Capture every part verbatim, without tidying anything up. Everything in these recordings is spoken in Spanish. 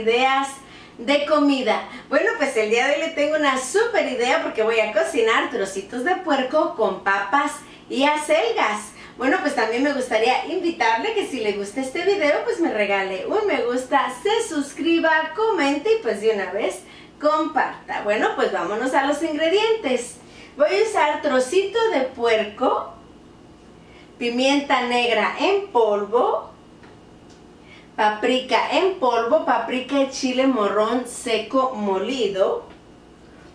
ideas de comida. Bueno, pues el día de hoy le tengo una súper idea porque voy a cocinar trocitos de puerco con papas y acelgas. Bueno, pues también me gustaría invitarle que si le gusta este video, pues me regale un me gusta, se suscriba, comente y pues de una vez comparta. Bueno, pues vámonos a los ingredientes. Voy a usar trocito de puerco, pimienta negra en polvo, paprika en polvo, paprika y chile morrón seco molido.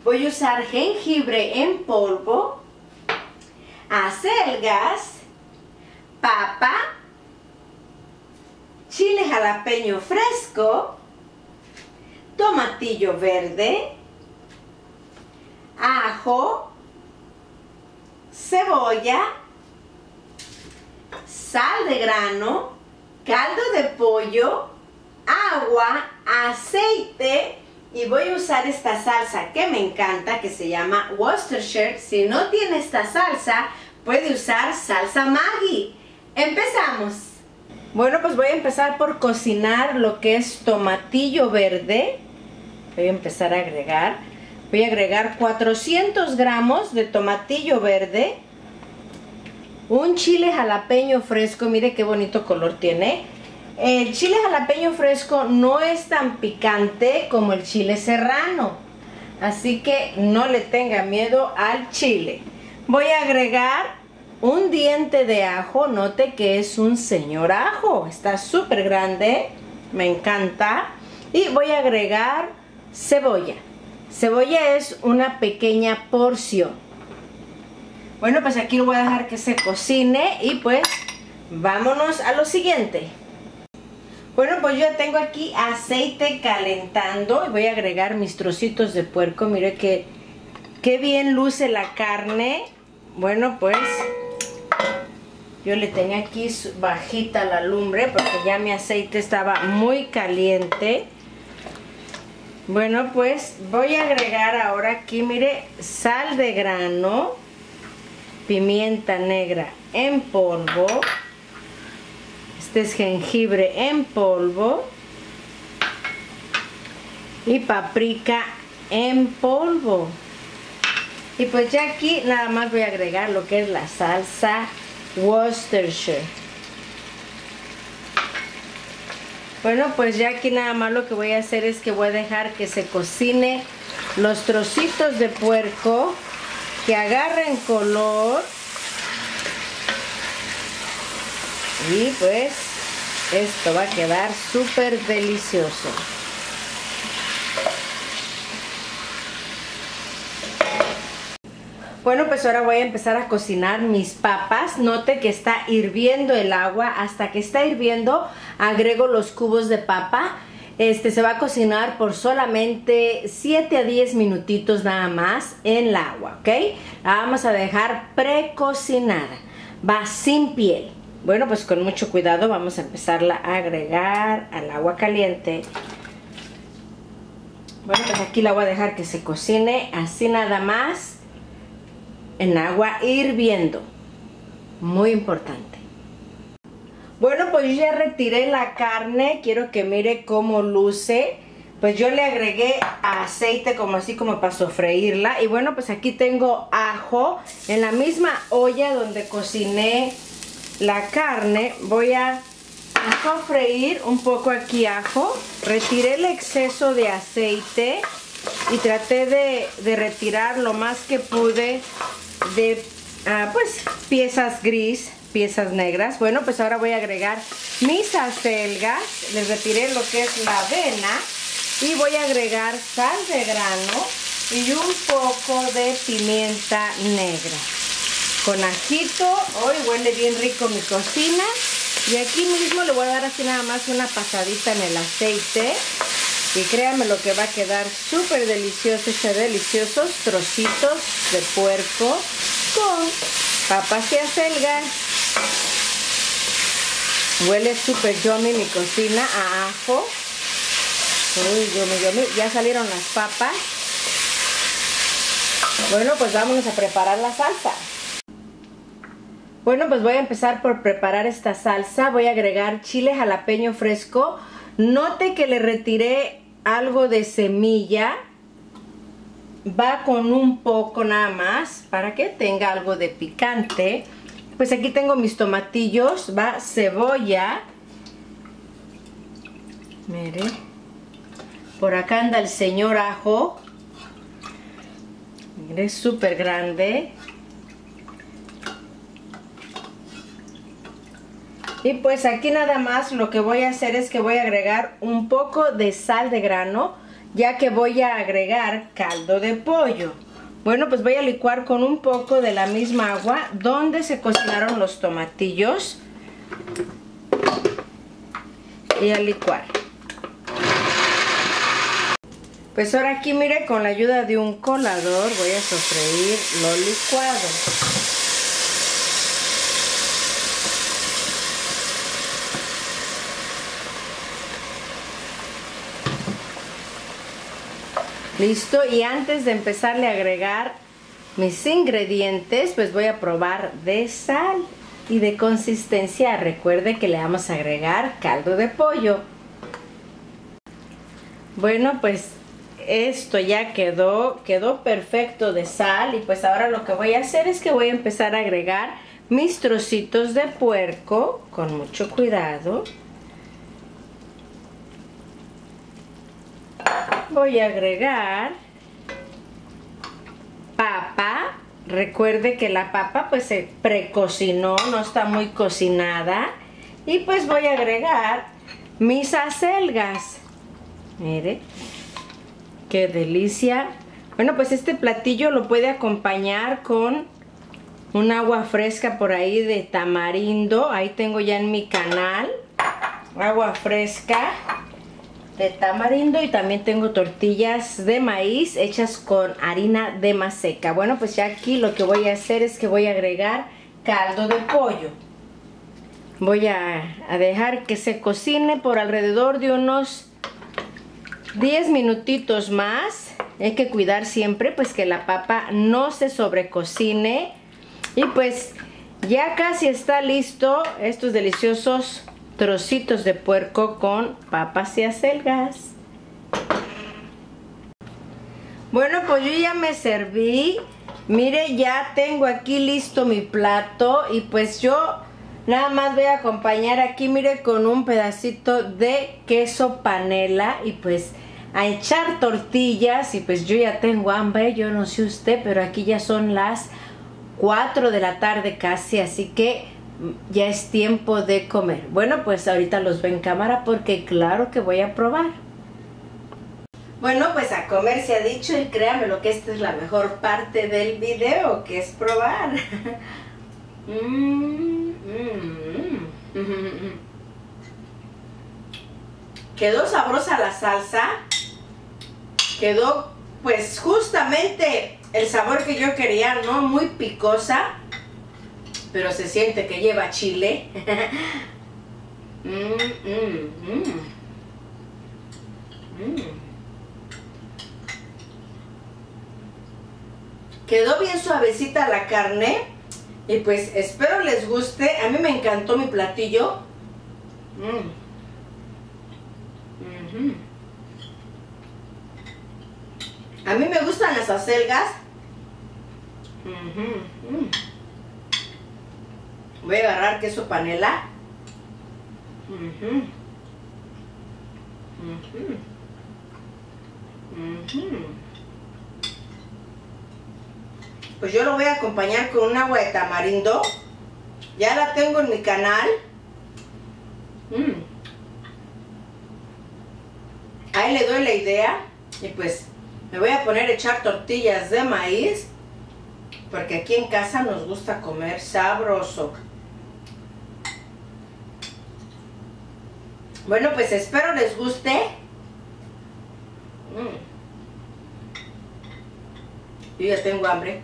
Voy a usar jengibre en polvo, acelgas, papa, chile jalapeño fresco, tomatillo verde, ajo, cebolla, sal de grano, caldo de pollo, agua, aceite y voy a usar esta salsa que me encanta que se llama Worcestershire. Si no tiene esta salsa, puede usar salsa Maggi. ¡Empezamos! Bueno, pues voy a empezar por cocinar lo que es tomatillo verde. Voy a empezar a agregar. Voy a agregar cuatrocientos gramos de tomatillo verde. Un chile jalapeño fresco, mire qué bonito color tiene. El chile jalapeño fresco no es tan picante como el chile serrano, así que no le tenga miedo al chile. Voy a agregar un diente de ajo, note que es un señor ajo, está súper grande, me encanta. Y voy a agregar cebolla. Cebolla es una pequeña porción. Bueno, pues aquí lo voy a dejar que se cocine y pues vámonos a lo siguiente. Bueno, pues yo tengo aquí aceite calentando y voy a agregar mis trocitos de puerco. Mire que, que bien luce la carne. Bueno, pues yo le tenía aquí bajita la lumbre porque ya mi aceite estaba muy caliente. Bueno, pues voy a agregar ahora aquí, mire, sal de grano, pimienta negra en polvo, este es jengibre en polvo y paprika en polvo. Y pues ya aquí nada más voy a agregar lo que es la salsa Worcestershire. Bueno, pues ya aquí nada más lo que voy a hacer es que voy a dejar que se cocine los trocitos de puerco, que agarren color y pues esto va a quedar súper delicioso. Bueno, pues ahora voy a empezar a cocinar mis papas. Note que está hirviendo el agua. Hasta que está hirviendo agrego los cubos de papa. Este se va a cocinar por solamente siete a diez minutitos nada más en el agua, ¿ok? La vamos a dejar precocinada. Va sin piel. Bueno, pues con mucho cuidado vamos a empezarla a agregar al agua caliente. Bueno, pues aquí la voy a dejar que se cocine así nada más en agua hirviendo. Muy importante. Bueno, pues yo ya retiré la carne, quiero que mire cómo luce. Pues yo le agregué aceite como así como para sofreírla. Y bueno, pues aquí tengo ajo. En la misma olla donde cociné la carne voy a sofreír un poco aquí ajo. Retiré el exceso de aceite y traté de, de retirar lo más que pude de ah, pues piezas gris, piezas negras. Bueno, pues ahora voy a agregar mis acelgas, les retiré lo que es la avena y voy a agregar sal de grano y un poco de pimienta negra. Con ajito, hoy huele bien rico mi cocina y aquí mismo le voy a dar así nada más una pasadita en el aceite y créanme lo que va a quedar súper delicioso, este deliciosos trocitos de puerco con papas y acelgas. Huele súper yummy mi cocina a ajo. Uy, yummy, yummy. Ya salieron las papas. Bueno, pues vámonos a preparar la salsa. Bueno, pues voy a empezar por preparar esta salsa. Voy a agregar chile jalapeño fresco. Note que le retiré algo de semilla. Va con un poco nada más para que tenga algo de picante. Pues aquí tengo mis tomatillos, va cebolla. Mire, por acá anda el señor ajo. Mire, es súper grande. Y pues aquí nada más lo que voy a hacer es que voy a agregar un poco de sal de grano, ya que voy a agregar caldo de pollo. Bueno, pues voy a licuar con un poco de la misma agua donde se cocinaron los tomatillos. Y a licuar. Pues ahora aquí, mire, con la ayuda de un colador voy a sofreír lo licuado. Listo, y antes de empezarle a agregar mis ingredientes, pues voy a probar de sal y de consistencia. Recuerde que le vamos a agregar caldo de pollo. Bueno, pues esto ya quedó, quedó perfecto de sal. Y pues ahora lo que voy a hacer es que voy a empezar a agregar mis trocitos de puerco con mucho cuidado. Voy a agregar papa. Recuerde que la papa pues se precocinó, no está muy cocinada. Y pues voy a agregar mis acelgas. Mire, qué delicia. Bueno, pues este platillo lo puede acompañar con un agua fresca por ahí de tamarindo. Ahí tengo ya en mi canal agua fresca de tamarindo, y también tengo tortillas de maíz hechas con harina de maseca. Bueno, pues ya aquí lo que voy a hacer es que voy a agregar caldo de pollo. Voy a, a dejar que se cocine por alrededor de unos diez minutitos más. Hay que cuidar siempre pues que la papa no se sobrecocine. Y pues ya casi está listo estos deliciosos trocitos de puerco con papas y acelgas. Bueno, pues yo ya me serví. Mire, ya tengo aquí listo mi plato. Y pues yo nada más voy a acompañar aquí, mire, con un pedacito de queso panela. Y pues a echar tortillas. Y pues yo ya tengo hambre. Yo no sé usted, pero aquí ya son las cuatro de la tarde casi. Así que ya es tiempo de comer. Bueno, pues ahorita los veo en cámara porque claro que voy a probar. Bueno, pues a comer se ha dicho, y créanme lo que esta es la mejor parte del video, que es probar. Quedó sabrosa la salsa. Quedó pues justamente el sabor que yo quería, no muy picosa, pero se siente que lleva chile. mm, mm, mm. Mm. Quedó bien suavecita la carne. Y pues espero les guste. A mí me encantó mi platillo. Mm. Mm-hmm. A mí me gustan las acelgas. Mm-hmm. Mm. Voy a agarrar queso panela. Pues yo lo voy a acompañar con un agua de tamarindo. Ya la tengo en mi canal. Ahí le doy la idea. Y pues me voy a poner a echar tortillas de maíz, porque aquí en casa nos gusta comer sabroso. Bueno, pues espero les guste. Mm. Yo ya tengo hambre.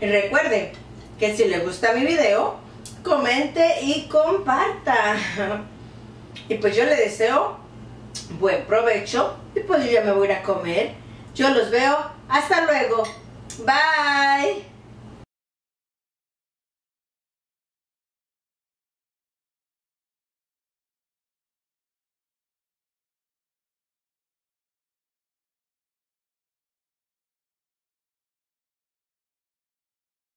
Y recuerden que si les gusta mi video, comente y comparta. Y pues yo les deseo buen provecho. Y pues yo ya me voy a ir a comer. Yo los veo. Hasta luego. Bye.